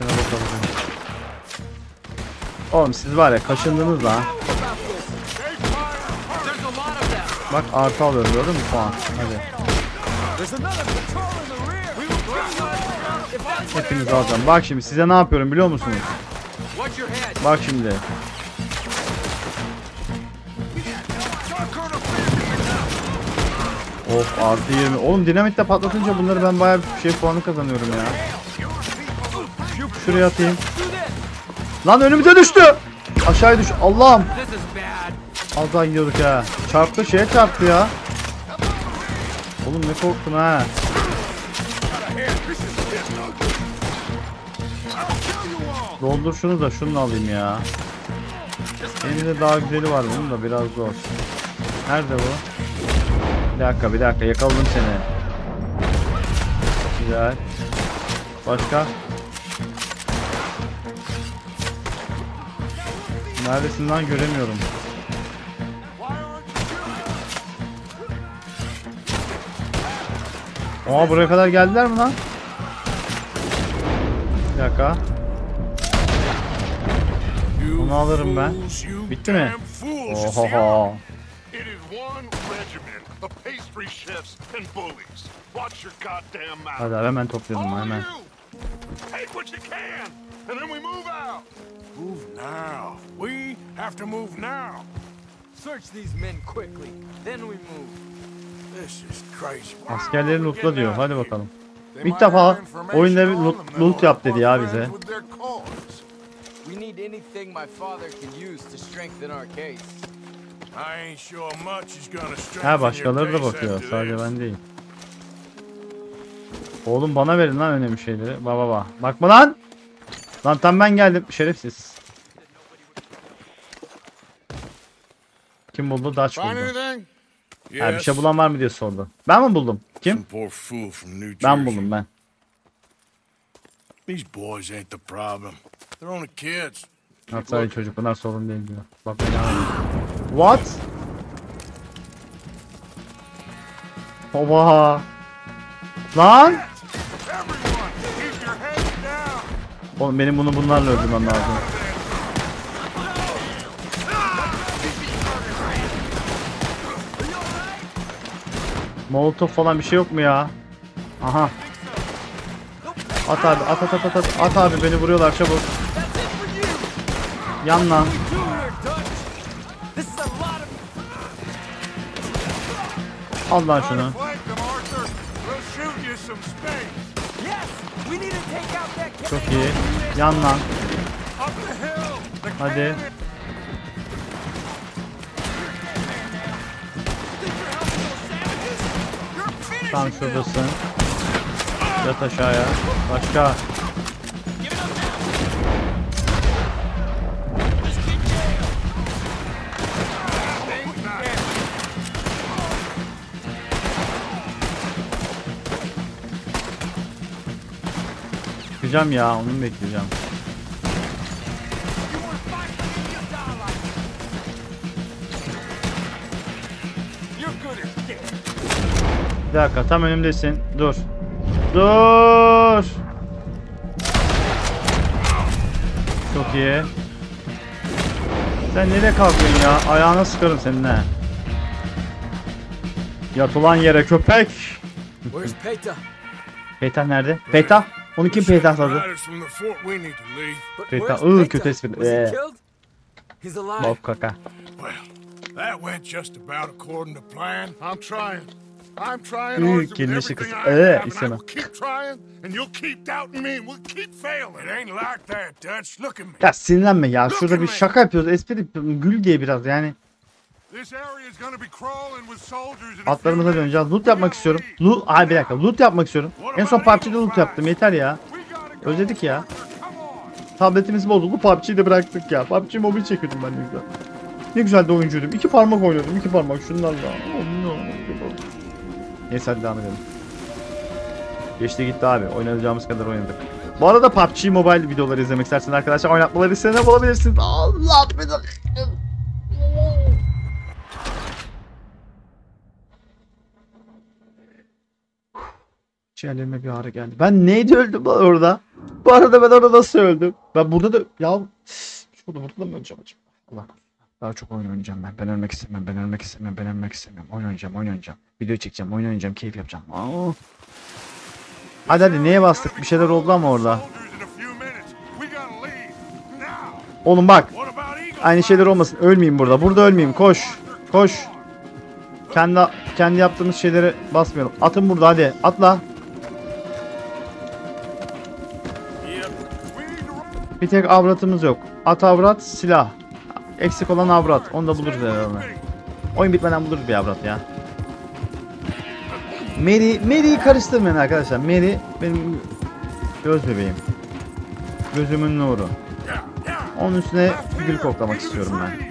Oğlum siz var ya, kaşındınız lan. Bak artı alıyorum, gördün mü puan? Hadi. Hepiniz alacağım. Bak şimdi size ne yapıyorum biliyor musunuz? Bak şimdi. Of artı yirmi. Oğlum dinamitle patlatınca bunları ben bayağı bir şey puanı kazanıyorum ya. Şuraya atayım. Lan önümüze düştü. Aşağıya düş. Allah'ım. Az daha gidiyorduk ya. Çarptı, şeye çarptı ya. Oğlum ne korktun ha. Doldur şunu da şununla alayım ya. Elinde daha güzeli var bunun da, biraz zor. Nerede bu? Bir dakika bir dakika yakaladım seni. Güzel. Başka? Neredesin lan, göremiyorum. Aa, buraya kadar geldiler mi lan? Bir dakika. Bunu alırım ben. Bitti mi? Ohoho. Hadi hemen toplayalım hemen. Askerleri lootla diyor. Hadi bakalım. İlk defa oyunda bir loot, loot yap dedi ya bize. Ha, başkaları da bakıyor. Sadece ben değil. Oğlum bana verin lan önemli şeyleri. Baba baba. Bakma lan. Lan tam ben geldim. Şerefsiz. Kim buldu? Dutch buldu. Ha, bir şey bulan var mı diye sordu. Ben mi buldum? Kim? Ben buldum ben. Hatta çocuk bunlar sorun değil diyor. Bak ben what? Oha. Lan! Oğlum benim bunu bunlarla öldürmem lazım. Molotov falan bir şey yok mu ya? Aha. At abi, at at at at at abi, beni vuruyorlar çabuk. Yan lan. Al lan şunu. Çok iyi. Yan lan. Hadi. Tam şuradasın. Yat aşağıya. Başka. Çıkacağım ya, onu bekleyeceğim. Bir dakika, tam önümdesin. Dur. Dur. Çok iyi. Sen nereye kalkıyorsun ya? Ayağına sıkarım seninle. Yat ulan yere köpek. Peta nerede? Peta. Onu kim petahladı? Peta. Iıı kötü espri. Eee. Bok kaka. Iıı kelime şakası. Eee istemem. Ya sinirlenme ya. Şurada bir şaka yapıyoruz. Espri yapıyoruz. Gül diye biraz yani. Atlarımıza döneceğiz. Loot yapmak istiyorum. Loot, ay bir dakika. Loot yapmak istiyorum. En son P U B G'de loot yaptım. Yeter ya. Özledik ya. Tabletimiz bozuldu. P U B G'yi de bıraktık ya. P U B G Mobile çekiyordum ben ne güzel. Ne güzel de oyuncuydum. İki parmak oynuyordum. İki parmak şunlarla. Neyse hadi devam edelim. Geçti gitti abi. Oynayacağımız kadar oynadık. Bu arada P U B G Mobile videoları izlemek isterseniz arkadaşlar oynatmaları istediğiniz bulabilirsiniz. Allah belanı. Yerlerime bir ağrı geldi. Ben neydi öldüm orada? Bu arada ben orada nasıl öldüm? Ben burada da... Ya... Şurada burada da mı öleceğim acaba? Allah. Daha çok oyun oynayacağım ben. Ben ölmek istemem. Ben ölmek istemem. Ben ölmek istemiyorum. Oyun oynayacağım. Oyun oynayacağım. Video çekeceğim. Oyun oynayacağım. Keyif yapacağım. Aa. Hadi hadi neye bastık? Bir şeyler oldu ama orada. Oğlum bak. Aynı şeyler olmasın. Ölmeyeyim burada. Burada ölmeyeyim. Koş. Koş. Kendi, kendi yaptığımız şeylere basmayalım. Atın burada hadi. Atla. Bir tek avratımız yok. At avrat, silah. Eksik olan avrat. Onu da buluruz herhalde. Oyun bitmeden buluruz bir avrat ya. Mary, Mary'yi karıştırmayın arkadaşlar. Mary benim göz bebeğim. Gözümün nuru. Onun üstüne gül koklamak istiyorum ben.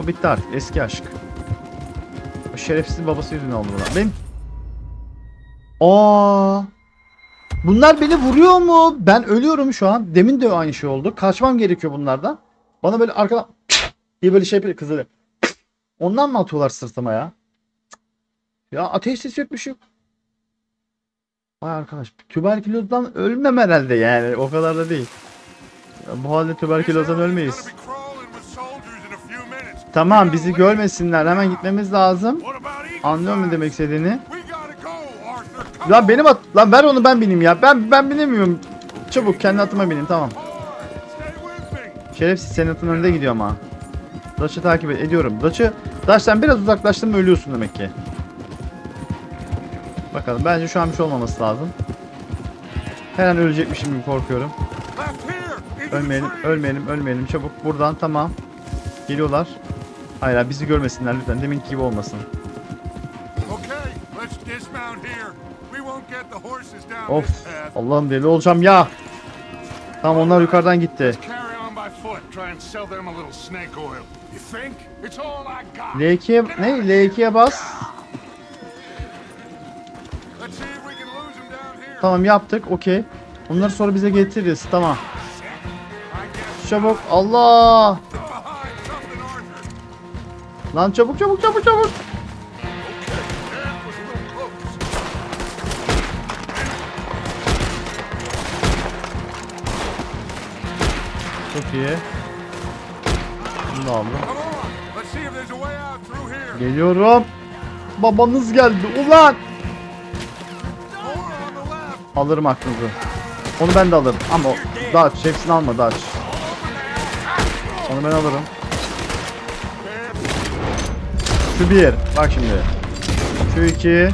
O bitti artık. Eski aşk. şerefsiz babası yüzünden oldu buna. Ben... Aa. Bunlar beni vuruyor mu? Ben ölüyorum şu an. Demin de aynı şey oldu. Kaçmam gerekiyor bunlardan. Bana böyle arkadan diye böyle şey yapıyor. Kızı ondan mı atıyorlar sırtıma ya? Ya ateş sesi yokmuşum. Vay arkadaş. Tüberkülozdan ölmem herhalde yani. O kadar da değil. Ya, bu halde tüberkülozdan ölmeyiz. Tamam, bizi görmesinler. Hemen gitmemiz lazım. Anlıyor musun demek istediğini? Lan benim at. Lan ver onu, ben bineyim ya. Ben ben binemiyorum. Çabuk kendi atıma bineyim, tamam. Şerefsiz senin atın önünde gidiyor ama. Dutch'ı takip ediyorum. Dutch'ı Dutch'tan biraz uzaklaştın mı ölüyorsun demek ki. Bakalım, bence şu an bir şey olmaması lazım. Her an ölecekmişim gibi korkuyorum. Ölmeyelim, ölmeyelim, ölmeyelim. Çabuk buradan, tamam. Geliyorlar. Hayır, bizi görmesinler lütfen. Deminki gibi olmasın. Of, Allah'ım deli olacağım ya. Tamam, onlar yukarıdan gitti. L iki'ye ne? L iki'ye bas. Tamam, yaptık. Okey. Onları sonra bize getiririz. Tamam. Çabuk. Allah. Lan çabuk çabuk çabuk çabuk. Çok iyi. Bunu da aldım. Geliyorum. Babanız geldi. Ulan. Alırım aklınızı. Onu ben de alırım. Ama Dutch. Hepsini alma Dutch. Onu ben alırım. Şu bir. Bak şimdi. Şu iki.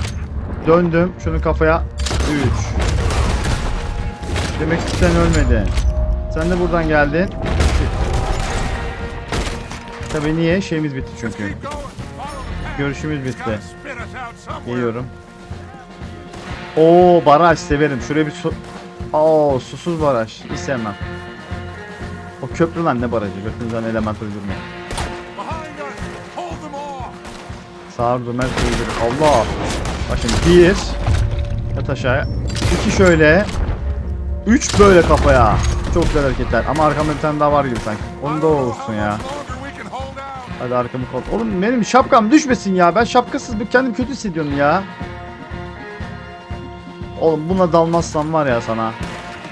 Döndüm. Şunu kafaya. Üç. Demek ki sen ölmedin. Sen de buradan geldin. Tabii niye? Şeyimiz bitti çünkü. Görüşümüz bitti. Geliyorum. Oo, baraj severim. Şuraya bir su... Oo, susuz baraj. Hiç sevmem. O köprü lan, ne barajı? Götünüzden element uydurmayın. Sağır durmaz uydurur. Allah! Bak şimdi bir. Yat aşağıya. İki şöyle. Üç böyle kafaya. Çok güzel hareketler. Ama arkamda bir tane daha var gibi sanki. Onu da olursun ya. Hadi arkamı kol. Oğlum benim şapkam düşmesin ya. Ben şapkasız bir kendim kötü hissediyorum ya. Oğlum buna dalmazsan var ya sana.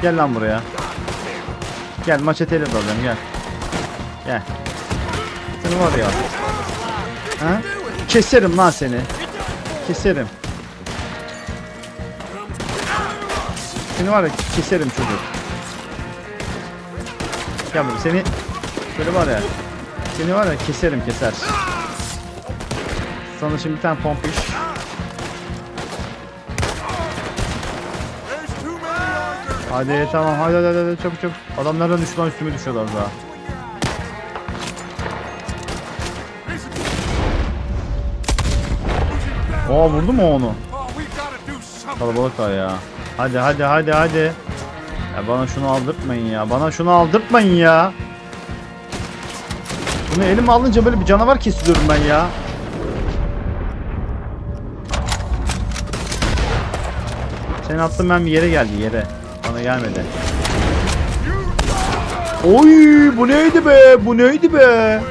Gel lan buraya. Gel maçeteyle dalıyorum, gel. Gel. Seni var ya. Ha? Keserim lan seni. Keserim. Seni var ya keserim çocuk. Seni böyle var ya, seni var ya keserim, keser. Sana şimdi bir tane pompiş. Hadi tamam, hadi hadi hadi çabuk çabuk. Adamlardan üstüne üstüme düşüyorlar daha. Oo, vurdu mu onu? Kalabalık var ya. Hadi hadi hadi hadi. Ya bana şunu aldırtmayın ya. Bana şunu aldırtmayın ya. Bunu elime alınca böyle bir canavar kesiliyorum ben ya. Sen attın, ben bir yere geldi yere. Bana gelmedi. Oy, bu neydi be? Bu neydi be?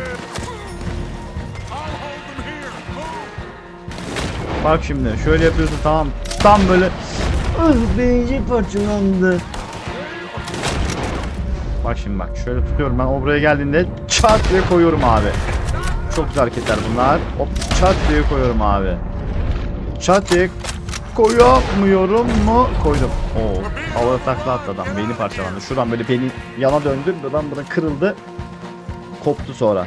Bak şimdi şöyle yapıyorsun, tamam. Tam böyle birinci parçalandı. Bak şimdi bak, şöyle tutuyorum ben, o buraya geldiğinde çat diye koyuyorum abi. Çok güzel hareketler bunlar. Hop, çat diye koyuyorum abi. Çat diye koyamıyorum mu? Koydum. Oo, havada takla attı adam, beyni parçalandı. Şuradan böyle beni yana döndü, buradan buradan kırıldı. Koptu sonra.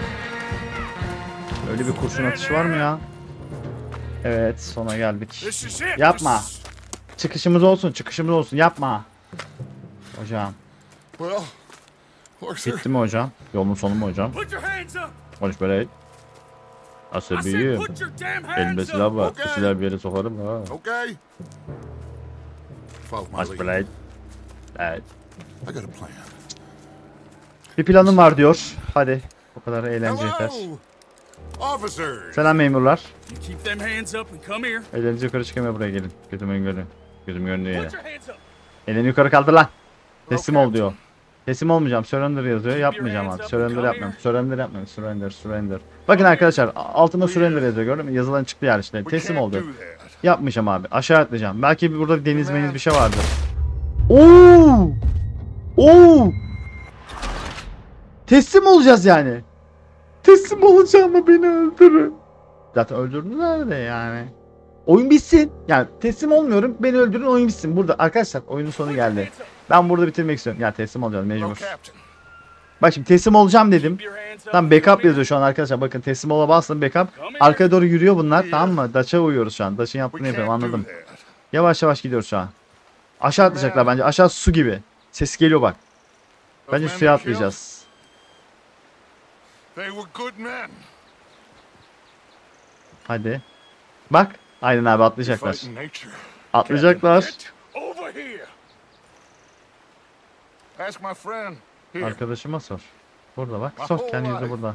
Öyle bir kurşun atışı var mı ya? Evet, sona geldik. Yapma. Çıkışımız olsun, çıkışımız olsun. Yapma. Hocam. Bitti mi hocam? Yolun sonu mu hocam? Konuş böyle. Asabiyim. Elimde silah var. Okay. Silah bir yere sokarım ha. Okay. Aç böyle. Evet. Bir planım var diyor. Hadi. O kadar eğlence yeter. Selam memurlar. Ellerinizi yukarı çıkamıyor, buraya gelin. Gözüm görünüyor. Gözüm görünüyor yere. Elini yukarı kaldır lan. Teslim ol diyor. Teslim olmayacağım. Surrender yazıyor. Yapmayacağım abi. Surrender yapmıyorum. Surrender yapmıyorum. Surrender, surrender. Bakın arkadaşlar, altında surrender yazıyor, gördün mü? Yazılan çıktı yer işte. Teslim ol diyor. Yapmayacağım abi. Aşağı atlayacağım. Belki burada bir deniz meniz bir şey vardır. Oo! Oo! Teslim olacağız yani. Teslim olacağım ama beni öldürün. Zaten öldürdüler de yani. Oyun bitsin. Yani teslim olmuyorum. Beni öldürün, oyun bitsin. Burada arkadaşlar oyunun sonu geldi. Ben burada bitirmek istiyorum. Ya teslim olacağım mecbur. Bak şimdi teslim olacağım dedim. Tam backup yazıyor şu an arkadaşlar. Bakın teslim ola bastım, backup. Arkaya doğru yürüyor bunlar, tamam mı? Dutch'a uyuyoruz şu an. Dutch'ın yaptığını yapıyorum, anladım. Yavaş yavaş gidiyoruz şu an. Aşağı atlayacaklar bence. Aşağı su gibi. Ses geliyor bak. Bence suya atlayacağız. Hadi. Bak. Aynen abi, atlayacaklar. Atlayacaklar. Arkadaşıma sor. Burada bak. Sor kendini de burada.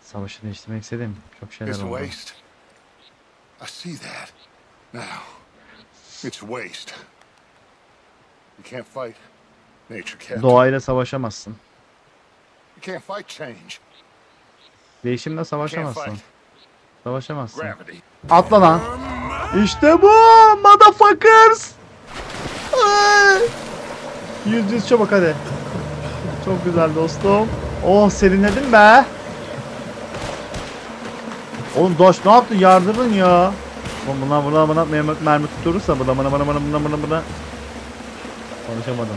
Savaşı değiştirmek istedim. Çok şeyler oldu. Doğayla savaşamazsın. Değişimle savaşamazsın. Savaşamazsın. Atla lan. İşte bu. Motherfuckers. Yüz yüz çabuk hadi. Çok güzel dostum. Oh, serinledim be. Oğlum Doş ne yaptın? Yardırın ya. Oğlum bunlar buna bana mermi, mermi tutturursa buna bana bana bana buna buna buna. Konuşamadım.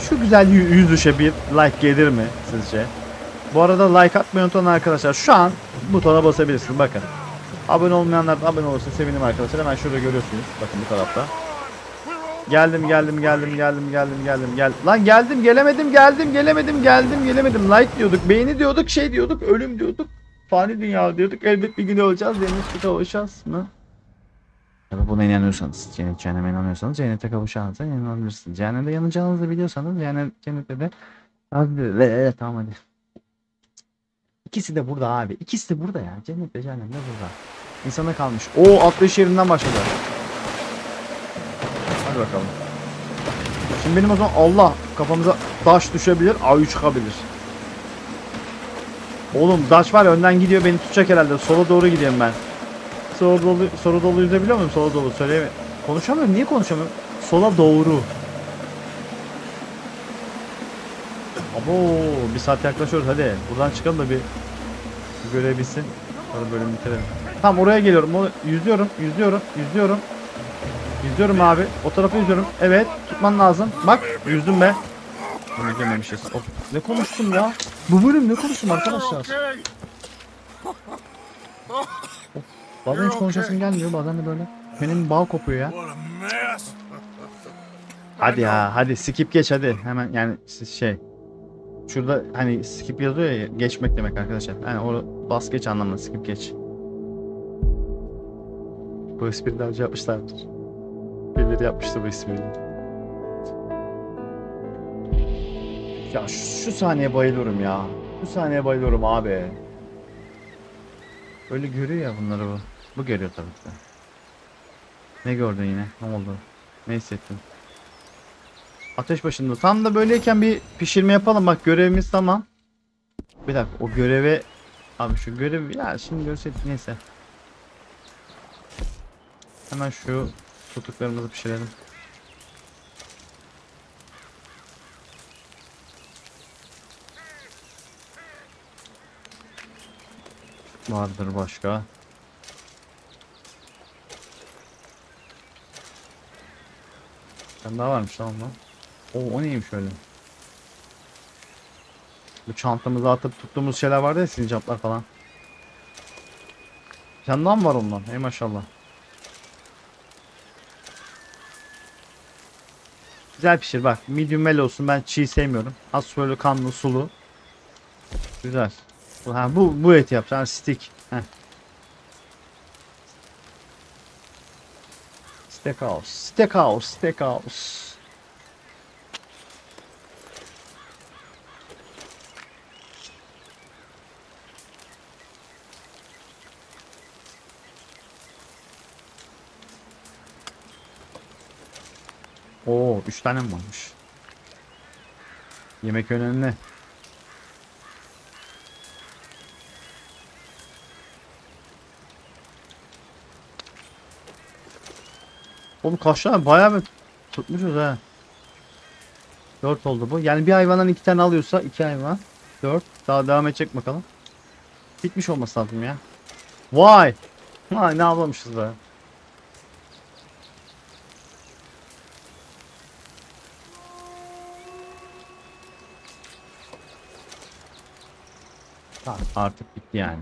Şu güzel yüzüşe bir like gelir mi sizce? Bu arada like atmayı unutmayın arkadaşlar. Şu an butona basabilirsiniz bakın. Abone olmayanlar da abone olursa sevinirim arkadaşlar. Hemen şurada görüyorsunuz. Bakın bu tarafta. Geldim geldim geldim geldim geldim geldim gel. Lan geldim gelemedim geldim gelemedim geldim gelemedim. Like diyorduk, beğeni diyorduk, şey diyorduk, ölüm diyorduk. Fani dünya diyorduk. Elbet bir gün öleceğiz. Cennete kavuşacağız mı? Tabii buna inanıyorsanız, cehenneme inanıyorsanız cennete kavuşacağınıza inanabilirsiniz. Cehennemde yanacağınızı biliyorsanız yani cennette de abi tamam hadi. İkisi de burada abi. İkisi de burada ya. Cennet ve cehennem de burada. İnsana kalmış. Oo, atlayış yerinden başladı. Hadi bakalım. Şimdi benim o zaman Allah kafamıza taş düşebilir. Ayı çıkabilir. Oğlum taş var ya, önden gidiyor, beni tutacak herhalde. Sola doğru gidiyorum ben. Sola dolu, sola dolu yüzebiliyor muyum? Sola dolu söyleyemem. Konuşamıyorum. Niye konuşamıyorum? Sola doğru. Abo, bir saat yaklaşıyoruz, hadi buradan çıkalım da bir görebilsin. Hadi bölümü bitirelim. Tamam, oraya geliyorum. Yüzüyorum, yüzüyorum, yüzüyorum. Yüzüyorum abi. O tarafa yüzüyorum. Evet, tutman lazım. Bak, yüzdüm be. Ne konuştum ya? Bu bölüm ne konuştum arkadaşlar? Bazen hiç konuşasım gelmiyor, bazen de böyle. Benim bağ kopuyor ya. Hadi ya, hadi skip geç hadi. Hemen yani şey. Şurada hani skip yazıyor ya, geçmek demek arkadaşlar. Yani o bas geç anlamında skip geç. Bu espriyi daha önce yapmışlardır. Birileri yapmıştı bu espriyi. Ya şu, şu saniye bayılıyorum ya. Şu saniye bayılıyorum abi. Öyle görüyor ya bunları bu. Bu görüyor tabii ki. Ne gördün yine? Ne oldu? Ne hissettin? Ateş başında. Tam da böyleyken bir pişirme yapalım. Bak görevimiz tamam. Bir dakika o göreve... Abi şu görevi... Ya şimdi görseydik neyse. Hemen şu tutuklarımızı pişirelim. Vardır başka. Ben daha varmış tamam lan. O, o neymiş öyle? Bu çantamızı atıp tuttuğumuz şeyler vardı ya, sincaplar falan. Yandan var ondan. Ey maşallah. Güzel pişir bak. Medium well olsun. Ben çiğ sevmiyorum. Az böyle kanlı, sulu. Güzel. Ha, bu bu et yapacağım. Stick. Heh. Steakhouse. Steakhouse. Steakhouse. Oo, üç tane mi varmış? Yemek önemli. Oğlum kaç tane, bayağı bir tutmuşuz ha. dört oldu bu. Yani bir hayvandan iki tane alıyorsa iki hayvan. dört. Daha devam edecek bakalım. Bitmiş olması lazım ya. Vay! Vay, ne avlamışız be. Artık bitti yani.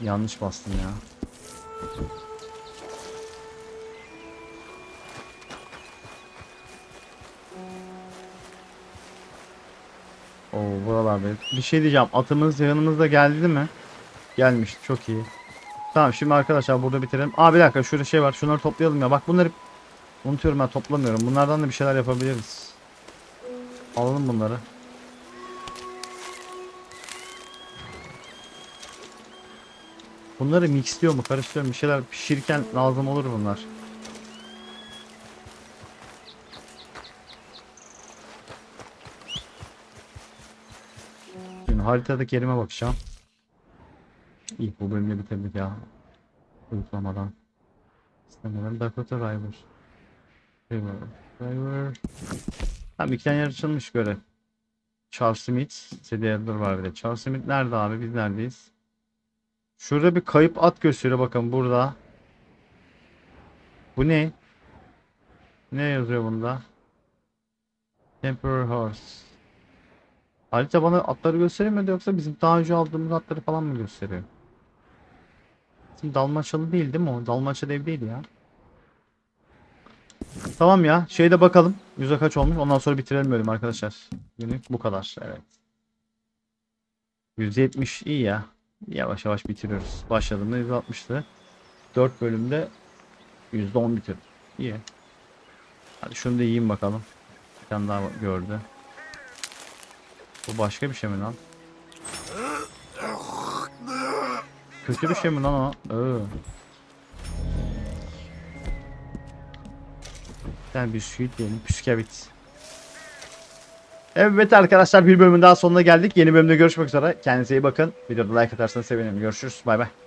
Yanlış bastım ya. Oo, buralar böyle. Bir şey diyeceğim. Atımız yanımızda geldi mi? Gelmiş. Çok iyi. Tamam, şimdi arkadaşlar burada bitirelim. Aa, bir dakika, şurada şey var. Şunları toplayalım ya. Bak, bunları unutuyorum ben, toplamıyorum. Bunlardan da bir şeyler yapabiliriz. Alalım bunları. Bunları mixliyor mu? Karıştırıyorum. Bir şeyler pişirirken lazım olur bunlar. Şimdi haritadaki yerime bakacağım. İyi, bu bölümde bitirdik ya. Uygulamadan. İstemiyorum. Dakota River. River. River. Tamam, iki tane yer açılmış göre. Charles Smith. Sadie Elder var bir de. Charles Smith nerede abi? Biz neredeyiz? Şurada bir kayıp at gösteriyor, bakın burada. Bu ne? Ne yazıyor bunda? Temporary horse. Harita bana atları göstermiyordu, yoksa bizim daha önce aldığımız atları falan mı gösteriyor? Bizim Dalmaçalı değil değil mi o? Dalmaçalı ev değil ya. Tamam ya, şeyde bakalım yüze kaç olmuş, ondan sonra bitirelim bölüm arkadaşlar. Günlük bu kadar, evet. yüz yetmiş iyi ya. Yavaş yavaş bitiriyoruz. Başladığımda yüz altmıştı. dört bölümde yüzde on bitirdim. İyi. Hadi şunu da yiyeyim bakalım. Bir tane daha gördü. Bu başka bir şey mi lan? Kötü bir şey mi lan o? Ee. Bir tane bisküvit yiyelim. Püskevit. Evet arkadaşlar, bir bölümün daha sonuna geldik. Yeni bölümde görüşmek üzere. Kendinize iyi bakın. Videoda like atarsanız sevinirim. Görüşürüz. Bay bay.